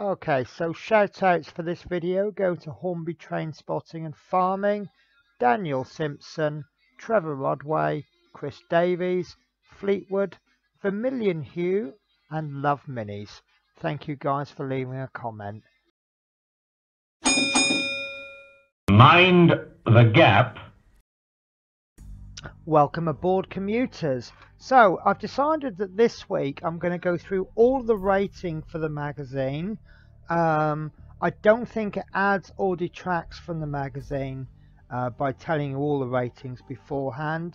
Okay, so shout outs for this video go to Hornby Train Spotting and Farming, Daniel Simpson, Trevor Rodway, Chris Davies, Fleetwood, Vermilion Hugh and Love Minis. Thank you guys for leaving a comment. Mind the gap. Welcome aboard, commuters. So I've decided that this week I'm going to go through all the rating for the magazine. I don't think it adds or detracts from the magazine by telling you all the ratings beforehand.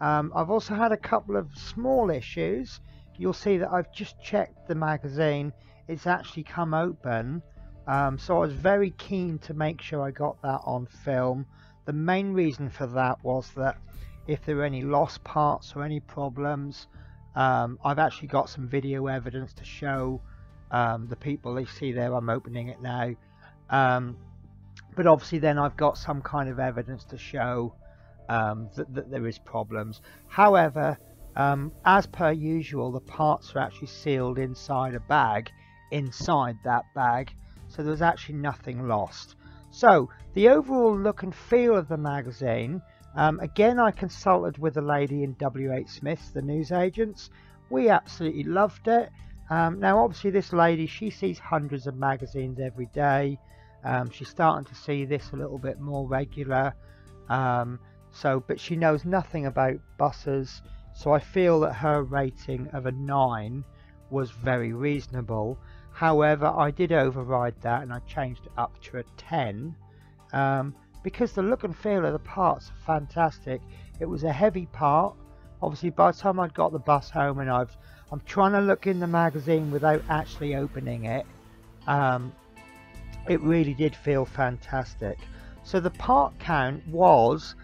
I've also had a couple of small issues. You'll see that I've just checked the magazine. It's actually come open. So I was very keen to make sure I got that on film. The main reason for that was that if there were any lost parts or any problems, I've actually got some video evidence to show the people. They see there, I'm opening it now. But obviously then I've got some kind of evidence to show that there is problems. However, as per usual, the parts are actually sealed inside a bag, inside that bag. So there's actually nothing lost. So the overall look and feel of the magazine, again, I consulted with a lady in W.H. Smith's, the newsagents. We absolutely loved it. Now, obviously, this lady, she sees hundreds of magazines every day. She's starting to see this a little bit more regular. But she knows nothing about buses. So I feel that her rating of a 9 was very reasonable. However, I did override that and I changed it up to a 10. Because the look and feel of the parts are fantastic. It was a heavy part. Obviously, by the time I'd got the bus home and I'm trying to look in the magazine without actually opening it, it really did feel fantastic. So the part count was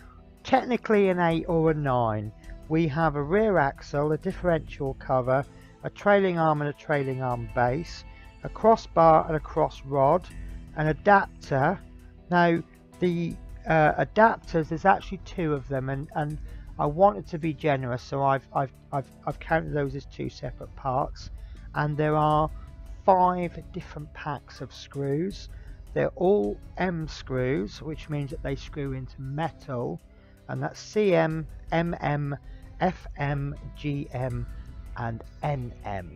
technically an 8 or a 9. We have a rear axle, a differential cover, a trailing arm and a trailing arm base, a crossbar and a cross rod, an adapter. Now, the adapters, there's actually 2 of them, and I wanted to be generous, so I've counted those as 2 separate parts. And there are 5 different packs of screws. They're all M screws, which means that they screw into metal, and that's CM, MM, FM, GM and NM.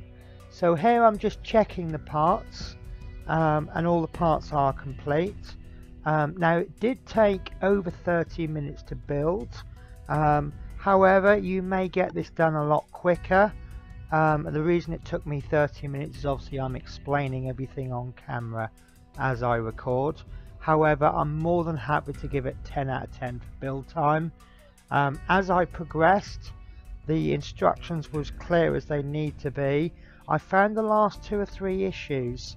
So here I'm just checking the parts, and all the parts are complete. Now, it did take over 30 minutes to build. However, you may get this done a lot quicker. The reason it took me 30 minutes is obviously I'm explaining everything on camera as I record. However, I'm more than happy to give it 10 out of 10 for build time. As I progressed, the instructions were as clear as they need to be. I found the last 2 or 3 issues.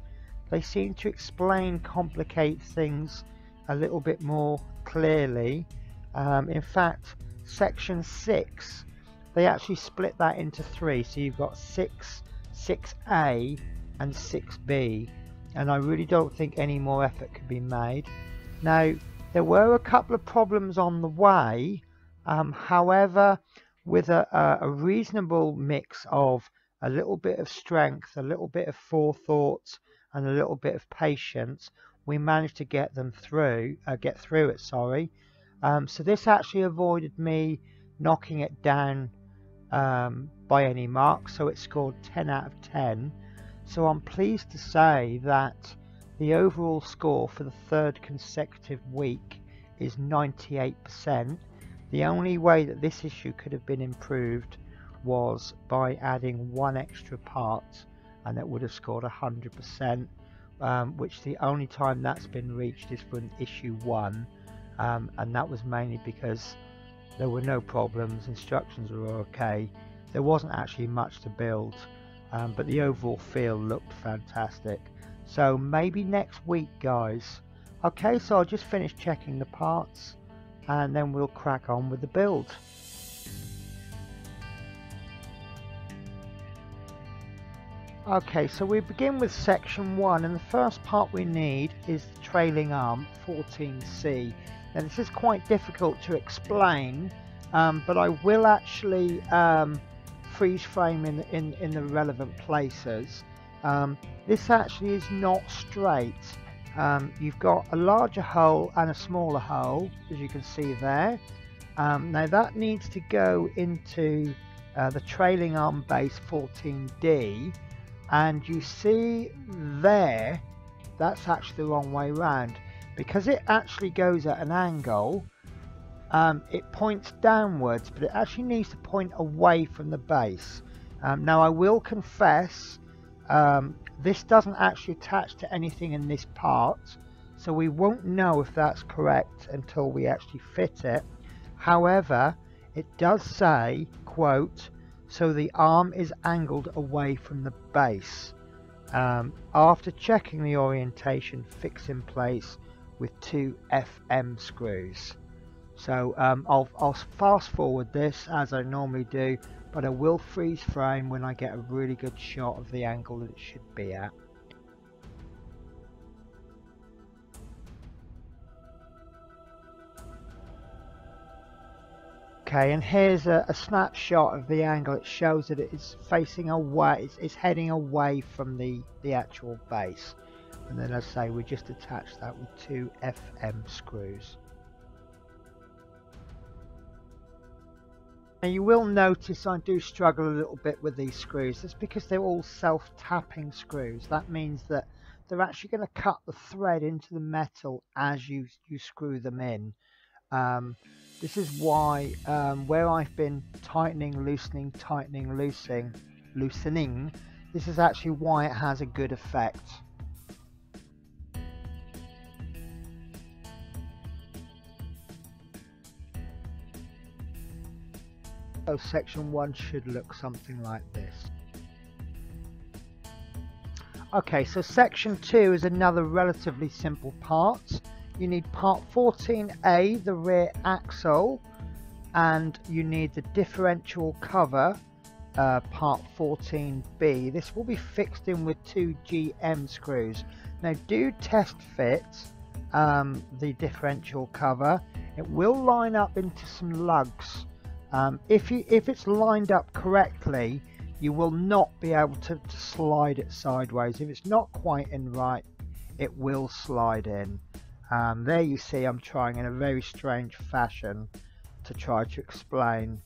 They seem to explain, complicate things a little bit more clearly. In fact, section 6, they actually split that into 3. So you've got 6, 6A and 6B. And I really don't think any more effort could be made. Now, there were a couple of problems on the way. However, with a reasonable mix of a little bit of strength, a little bit of forethought, and a little bit of patience, we managed to get them through, get through it. So this actually avoided me knocking it down by any mark, so it scored 10 out of 10. So I'm pleased to say that the overall score for the 3rd consecutive week is 98%. The only way that this issue could have been improved was by adding 1 extra part, and it would have scored 100%, which the only time that's been reached is for an issue 1, and that was mainly because there were no problems, instructions were okay, there wasn't actually much to build, but the overall feel looked fantastic. So maybe next week, guys. Okay, so I'll just finish checking the parts and then we'll crack on with the build. Okay, so we begin with section 1, and the first part we need is the trailing arm 14C. Now, this is quite difficult to explain, but I will actually freeze frame in the relevant places. This actually is not straight. You've got a larger hole and a smaller hole, as you can see there. Now that needs to go into the trailing arm base 14D, and you see there that's actually the wrong way round, because it actually goes at an angle. It points downwards, but it actually needs to point away from the base. Now I will confess, this doesn't actually attach to anything in this part, so we won't know if that's correct until we actually fit it. However, it does say, quote, so the arm is angled away from the base. After checking the orientation, fix in place with 2 FM screws. So I'll fast forward this as I normally do, but I will freeze frame when I get a really good shot of the angle that it should be at. Okay, and here's a snapshot of the angle. It shows that it is facing away, it's heading away from the actual base. And then, as I say, we just attach that with 2 FM screws. Now you will notice I do struggle a little bit with these screws. That's because they're all self-tapping screws. That means that they're actually going to cut the thread into the metal as you screw them in. This is why where I've been tightening, loosening, this is actually why it has a good effect. So section 1 should look something like this. Okay, so section 2 is another relatively simple part. You need part 14A, the rear axle, and you need the differential cover, part 14B. This will be fixed in with 2 GM screws. Now do test fit the differential cover. It will line up into some lugs. If it's lined up correctly, you will not be able to slide it sideways. If it's not quite in right, it will slide in. There you see I'm trying in a very strange fashion to try to explain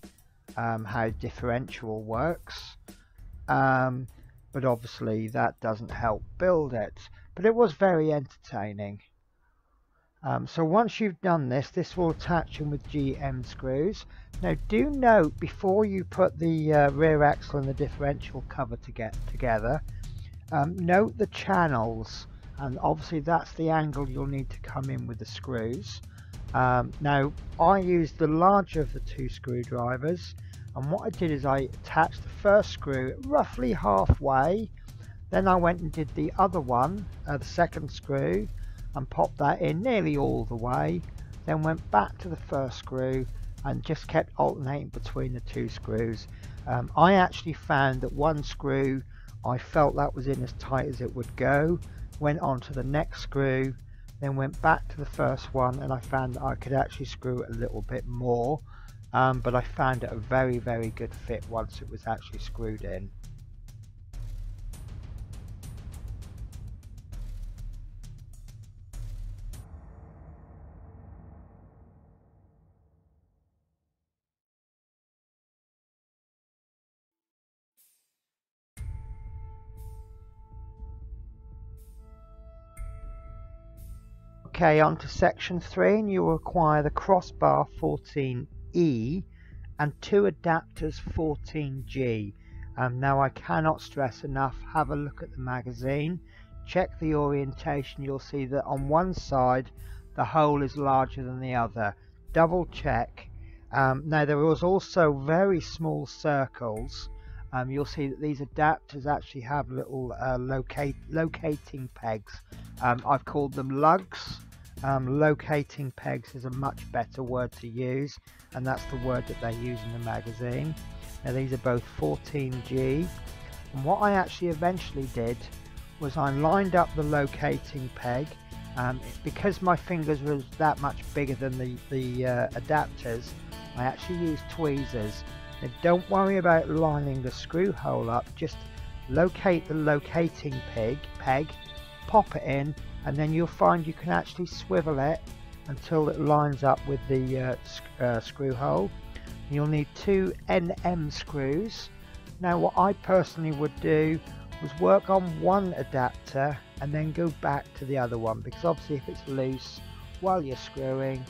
how differential works, but obviously that doesn't help build it, but it was very entertaining. So once you've done this, this will attach in with GM screws. Now do note, before you put the rear axle and the differential cover together, note the channels. And obviously that's the angle you'll need to come in with the screws. Now I used the larger of the two screwdrivers, and what I did is I attached the first screw roughly halfway, then I went and did the other one, the second screw, and popped that in nearly all the way, then went back to the first screw and just kept alternating between the two screws. I actually found that one screw I felt that was in as tight as it would go, went on to the next screw, then went back to the first one, and I found that I could actually screw it a little bit more, but I found it a very, very good fit once it was actually screwed in. Okay, on to section 3, and you will require the crossbar 14E and 2 adapters 14G. Now I cannot stress enough, have a look at the magazine, check the orientation. You'll see that on one side the hole is larger than the other. Double check. Now there was also very small circles. You'll see that these adapters actually have little locating pegs. I've called them lugs. Locating pegs is a much better word to use, and that's the word that they use in the magazine. Now these are both 14G, and what I actually eventually did was I lined up the locating peg. Because my fingers was that much bigger than the adapters, I actually used tweezers. Now don't worry about lining the screw hole up, just locate the locating peg, pop it in, and then you'll find you can actually swivel it until it lines up with the screw hole. You'll need 2 NM screws. Now what I personally would do was work on one adapter and then go back to the other one, because obviously if it's loose while you're screwing,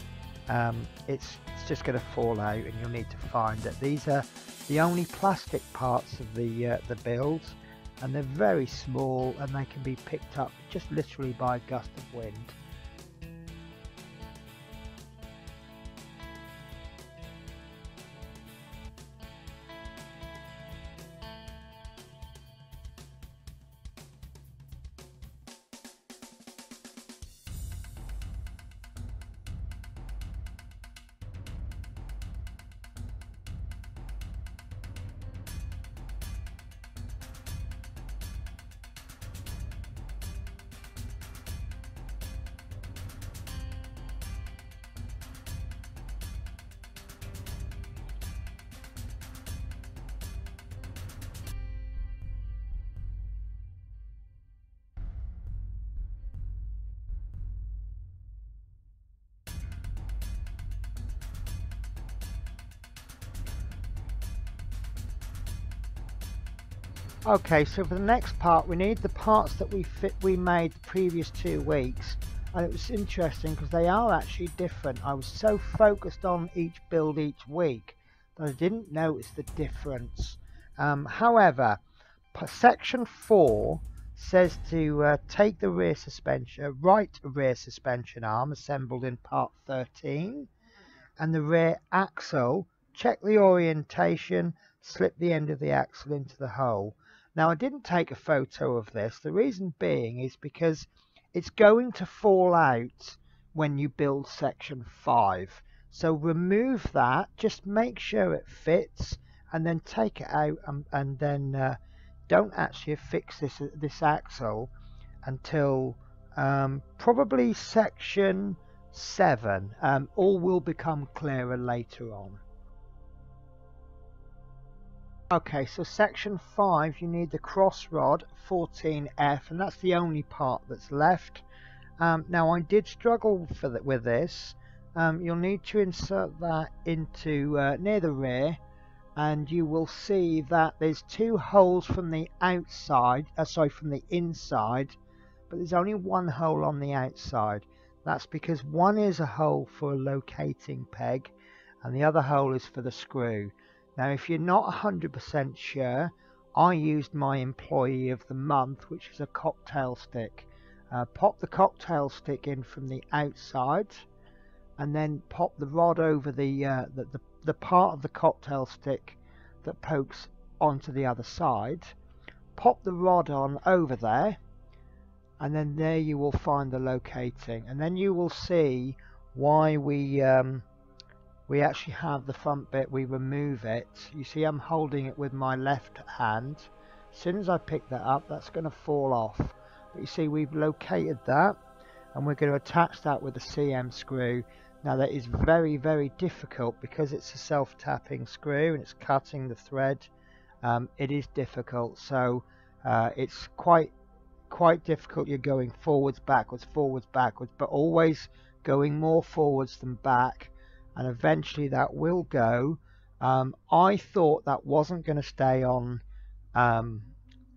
it's just going to fall out, and you'll need to find that these are the only plastic parts of the build, and they're very small and they can be picked up just literally by a gust of wind. Okay, so for the next part we need the parts that we made the previous 2 weeks, and it was interesting because they are actually different. I was so focused on each build each week that I didn't notice the difference. However, section 4 says to take the rear suspension, right rear suspension arm assembled in part 13, and the rear axle, check the orientation, slip the end of the axle into the hole. Now I didn't take a photo of this, the reason being is because it's going to fall out when you build section 5. So remove that, just make sure it fits, and then take it out, and then don't actually fix this axle until probably section 7. All will become clearer later on. Okay, so section 5, you need the cross rod 14F, and that's the only part that's left. Now I did struggle with this. You'll need to insert that into near the rear, and you will see that there's 2 holes from the outside, sorry, from the inside, but there's only 1 hole on the outside. That's because one is a hole for a locating peg and the other hole is for the screw. Now if you're not 100% sure, I used my employee of the month, which is a cocktail stick. Pop the cocktail stick in from the outside, and then pop the rod over the part of the cocktail stick that pokes onto the other side. Pop the rod on over there, and then there you will find the locating, and then you will see why we actually have the front bit, we remove it. You see I'm holding it with my left hand. As soon as I pick that up, that's going to fall off. But you see we've located that, and we're going to attach that with a CM screw. Now that is very, very difficult because it's a self-tapping screw and it's cutting the thread. It is difficult, so it's quite difficult. You're going forwards, backwards, but always going more forwards than back. And eventually that will go. I thought that wasn't going to stay on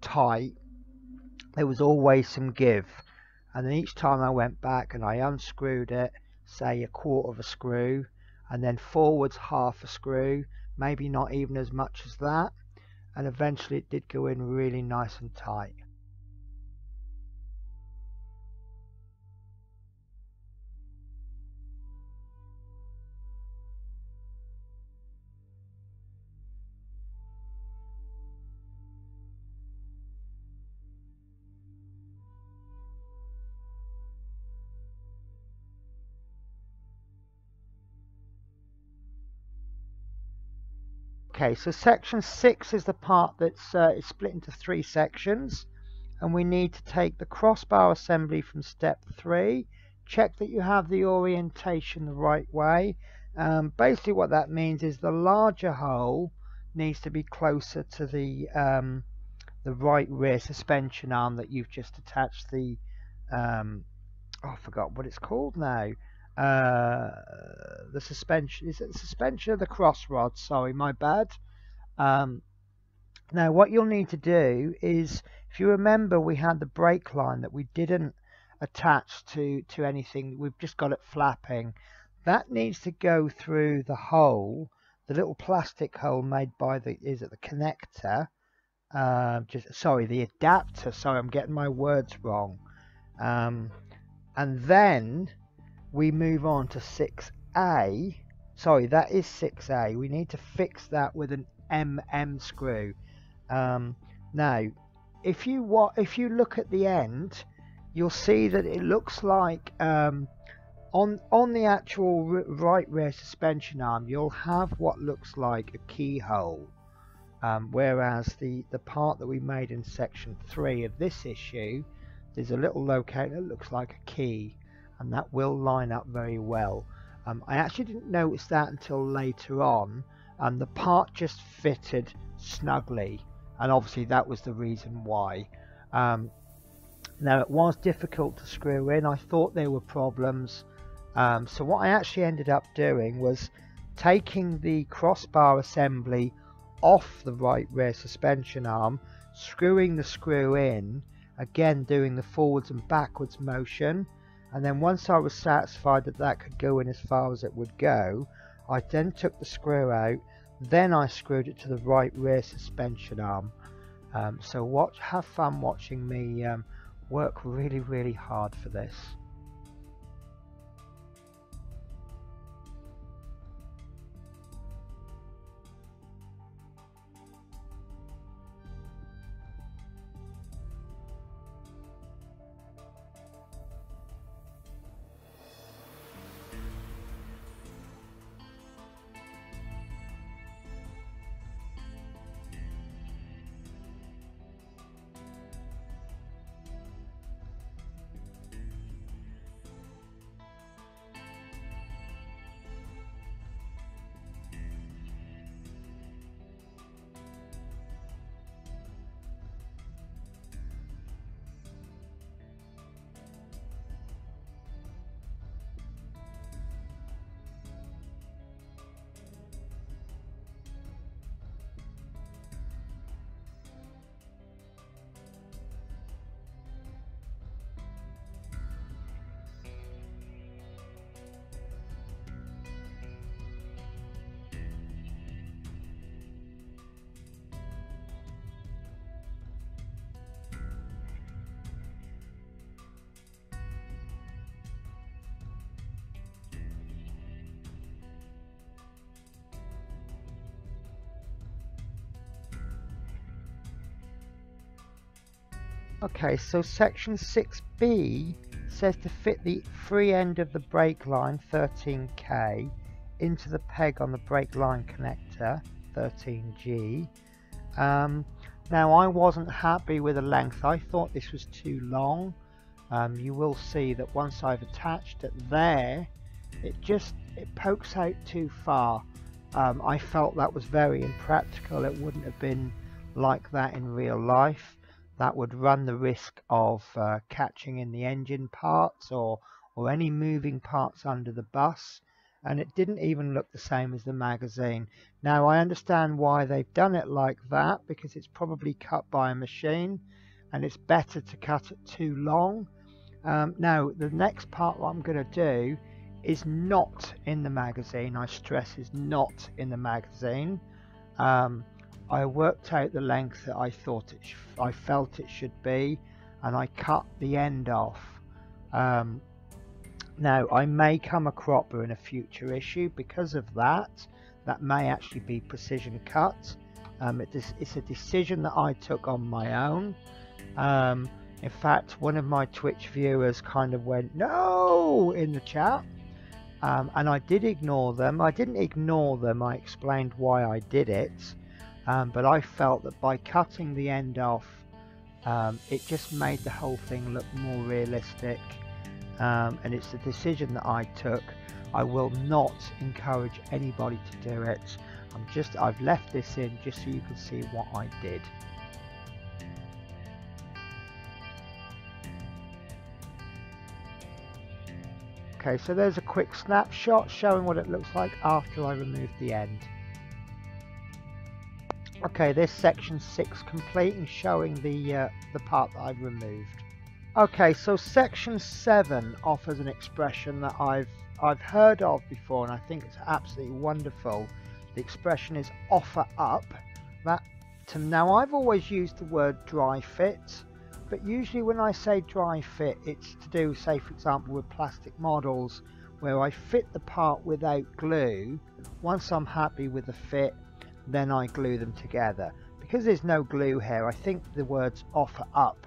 tight. There was always some give, and then each time I went back and I unscrewed it, say 1/4 of a screw, and then forwards 1/2 a screw, maybe not even as much as that, and eventually it did go in really nice and tight. Okay, so section 6 is the part that's is split into 3 sections, and we need to take the crossbar assembly from step 3, check that you have the orientation the right way. Basically what that means is the larger hole needs to be closer the right rear suspension arm that you've just attached the oh, I forgot what it's called now. The suspension, is it the suspension or the cross rod? Sorry, my bad. Now what you'll need to do is, if you remember, we had the brake line that we didn't attach to anything. We've just got it flapping. That needs to go through the hole, the little plastic hole made by the, is it the connector? The adapter. Sorry, I'm getting my words wrong. And then we move on to 6A. Sorry, that is 6A. We need to fix that with an MM screw. Now, if you look at the end, you'll see that it looks like on the actual right rear suspension arm, you'll have what looks like a keyhole. Whereas the part that we made in section 3 of this issue, there's a little locator that looks like a key, and that will line up very well. I actually didn't notice that until later on, and the part just fitted snugly, and obviously that was the reason why. Now it was difficult to screw in. I thought there were problems, so what I actually ended up doing was taking the crossbar assembly off the right rear suspension arm, screwing the screw in, again doing the forwards and backwards motion, and then once I was satisfied that that could go in as far as it would go, I then took the screw out, then I screwed it to the right rear suspension arm. So have fun watching me work really, really hard for this. Okay, so section 6B says to fit the free end of the brake line 13K into the peg on the brake line connector 13G. Now I wasn't happy with the length. I thought this was too long. You will see that once I've attached it there, it pokes out too far. I felt that was very impractical. It wouldn't have been like that in real life. That would run the risk of catching in the engine parts or any moving parts under the bus, and it didn't even look the same as the magazine. Now I understand why they've done it like that, because it's probably cut by a machine and it's better to cut it too long. Now the next part what I'm going to do is not in the magazine. I stress is not in the magazine. I worked out the length that I felt it should be, and I cut the end off. Now I may come a cropper in a future issue because of that. That may actually be precision cut. It's a decision that I took on my own. In fact, one of my Twitch viewers kind of went no in the chat, and I did ignore them. I didn't ignore them. I explained why I did it. But I felt that by cutting the end off, it just made the whole thing look more realistic, and it's the decision that I took. I will not encourage anybody to do it. I've left this in just so you can see what I did. Okay, so there's a quick snapshot showing what it looks like after I remove the end. Okay, this section 6 complete and showing the part that I've removed. Okay, so section 7 offers an expression that I've heard of before, and I think it's absolutely wonderful. The expression is offer up. Now I've always used the word dry fit, but usually when I say dry fit, it's to do, say for example, with plastic models where I fit the part without glue. Once I'm happy with the fit, then I glue them together. Because there's no glue here, I think the words offer up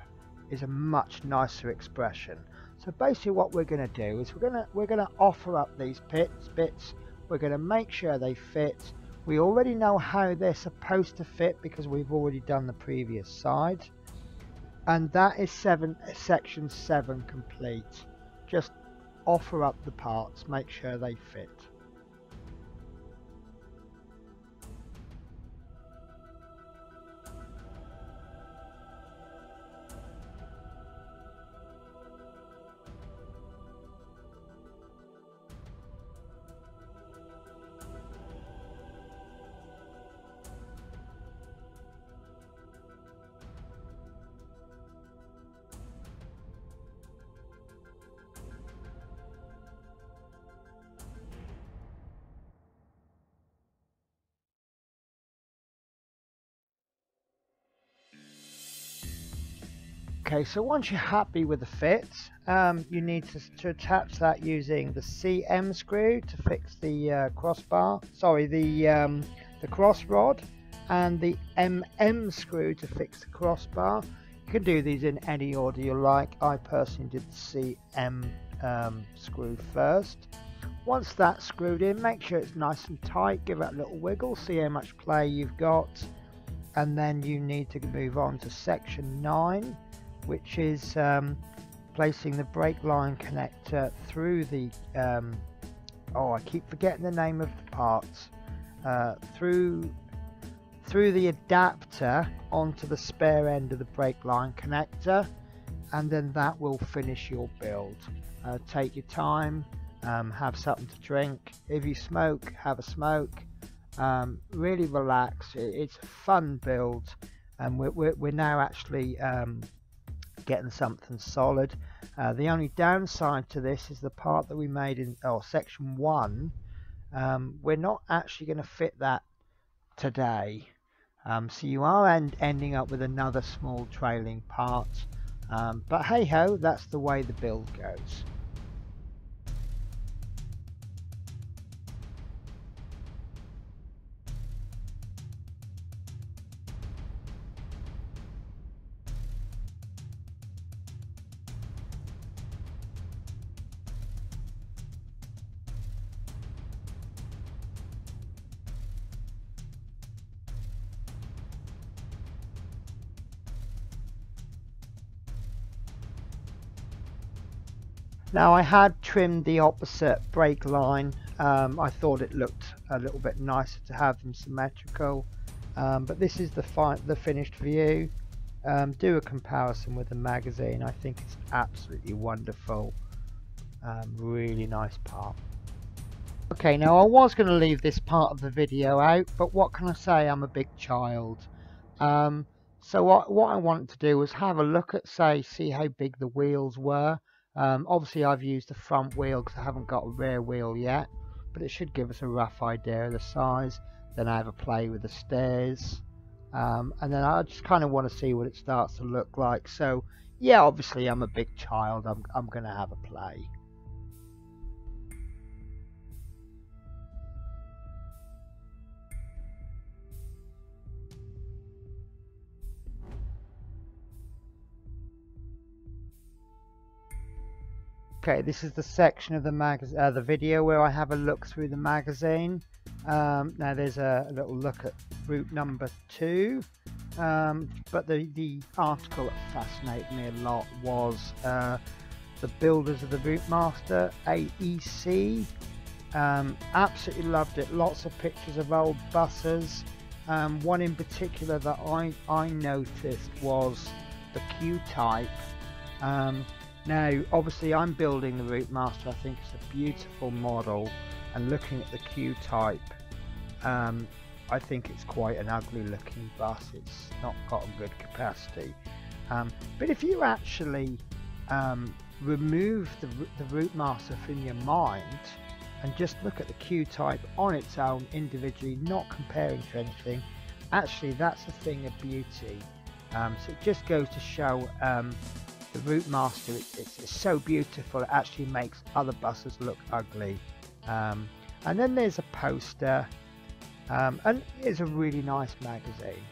is a much nicer expression. So basically what we're going to do is we're going to offer up these bits. We're going to make sure they fit. We already know how they're supposed to fit because we've already done the previous side. And that is section 7 complete. Just offer up the parts, make sure they fit. Okay, so once you're happy with the fit, you need to attach that using the CM screw to fix the crossbar, sorry, the cross rod, and the MM screw to fix the crossbar. You can do these in any order you like. I personally did the CM screw first. Once that's screwed in, make sure it's nice and tight, give it a little wiggle, see how much play you've got, and then you need to move on to section 9. Which is placing the brake line connector through the, oh, I keep forgetting the name of the parts, through the adapter onto the spare end of the brake line connector, and then that will finish your build. Take your time, have something to drink. If you smoke, have a smoke. Really relax. It's a fun build, and we're now actually getting something solid. The only downside to this is the part that we made in section 1. We're not actually going to fit that today, so you are ending up with another small trailing part, but hey ho, that's the way the build goes. Now I had trimmed the opposite brake line. I thought it looked a little bit nicer to have them symmetrical, but this is the finished view. Do a comparison with the magazine. I think it's absolutely wonderful. Really nice part. Okay, now I was going to leave this part of the video out, but what can I say? I'm a big child. So what I wanted to do was have a look at, say, see how big the wheels were. Obviously I've used the front wheel because I haven't got a rear wheel yet, but it should give us a rough idea of the size. Then I have a play with the stairs, and then I just kind of want to see what it starts to look like. So yeah, obviously I'm a big child, I'm going to have a play. Okay, this is the section of the video where I have a look through the magazine. Now there's a little look at route number 2, but the article that fascinated me a lot was the builders of the Routemaster AEC. Absolutely loved it. Lots of pictures of old buses. One in particular that I noticed was the Q-type. Now, obviously, I'm building the Routemaster. I think it's a beautiful model, and looking at the Q type, I think it's quite an ugly-looking bus. It's not got a good capacity. But if you actually remove the Routemaster from your mind and just look at the Q type on its own, individually, not comparing to anything, actually, that's a thing of beauty. So it just goes to show the Routemaster. It's so beautiful. It actually makes other buses look ugly. And then there's a poster. And it's a really nice magazine.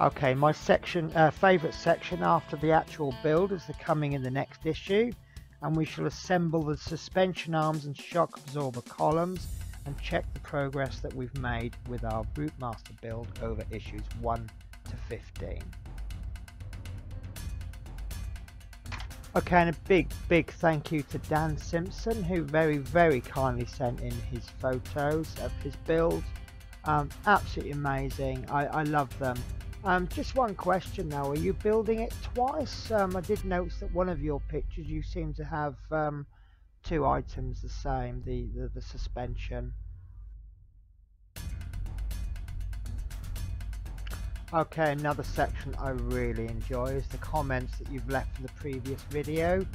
Okay, my section, favourite section after the actual build is the coming in the next issue, and we shall assemble the suspension arms and shock absorber columns and check the progress that we've made with our Routemaster build over issues 1 to 15. Okay, and a big thank you to Dan Simpson, who very kindly sent in his photos of his build. Absolutely amazing. I love them. Just one question now, are you building it twice? I did notice that one of your pictures you seem to have two items the same, the suspension. Okay, another section I really enjoy is the comments that you've left for the previous video.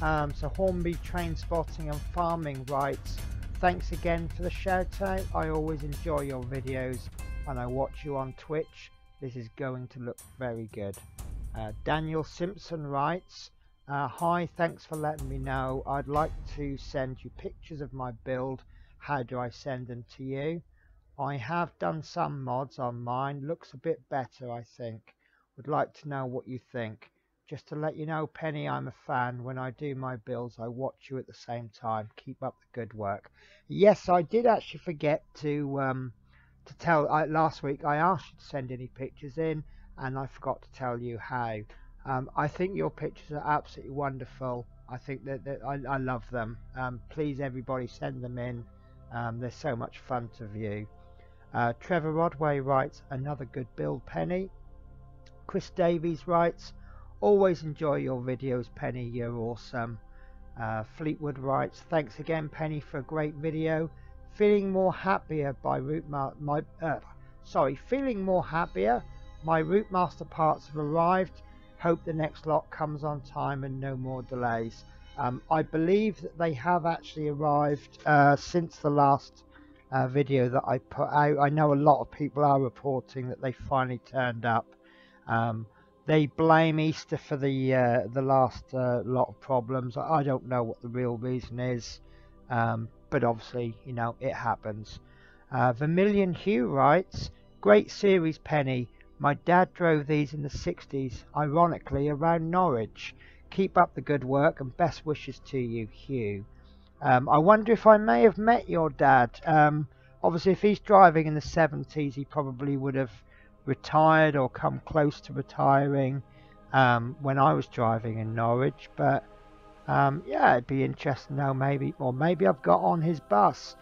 So Hornby Train Spotting and Farming writes, thanks again for the shout out. I always enjoy your videos and I watch you on Twitch. This is going to look very good. Daniel Simpson writes, hi, thanks for letting me know. I'd like to send you pictures of my build. How do I send them to you? I have done some mods on mine, looks a bit better I think. Would like to know what you think. Just to let you know, Penny, I'm a fan. When I do my builds, I watch you at the same time. Keep up the good work. Yes, I did actually forget to tell, last week I asked you to send any pictures in and I forgot to tell you how. I think your pictures are absolutely wonderful. I think that I love them. Please everybody send them in. They're so much fun to view. Trevor Rodway writes, another good build, Penny. Chris Davies writes, always enjoy your videos, Penny, you're awesome. Fleetwood writes, thanks again, Penny, for a great video. Feeling more happier by my Routemaster parts have arrived. Hope the next lot comes on time and no more delays. I believe that they have actually arrived since the last video that I put out. I know a lot of people are reporting that they finally turned up. They blame Easter for the last lot of problems. I don't know what the real reason is, but obviously, you know, it happens. Vermilion Hugh writes, great series, Penny. My dad drove these in the 60s, ironically, around Norwich. Keep up the good work and best wishes to you, Hugh. I wonder if I may have met your dad. Obviously, if he's driving in the 70s, he probably would have retired or come close to retiring when I was driving in Norwich. But yeah, it'd be interesting to know, maybe, or maybe I've got on his bus.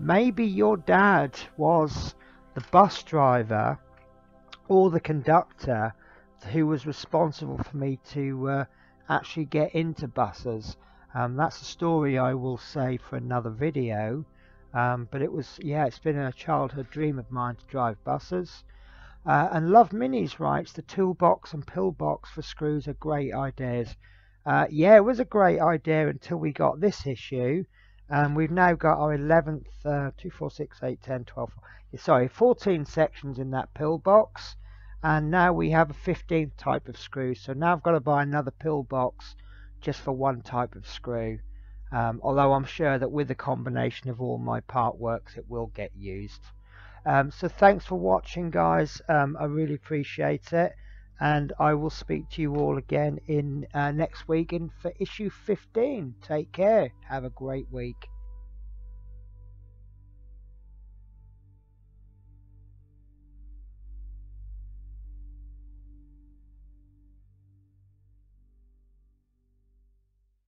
Maybe your dad was the bus driver or the conductor who was responsible for me to actually get into buses. That's a story I will save for another video, but it was, yeah, it's been a childhood dream of mine to drive buses. And Love Minis writes, the toolbox and pillbox for screws are great ideas. Yeah, it was a great idea until we got this issue. We've now got our 11th 2, 4, 6, 8, 10, 12, sorry, 14 sections in that pillbox. And now we have a 15th type of screw, so now I've got to buy another pillbox just for one type of screw. Although I'm sure that with the combination of all my part works, it will get used. So thanks for watching, guys. I really appreciate it, and I will speak to you all again in next week in for issue 15. Take care. Have a great week.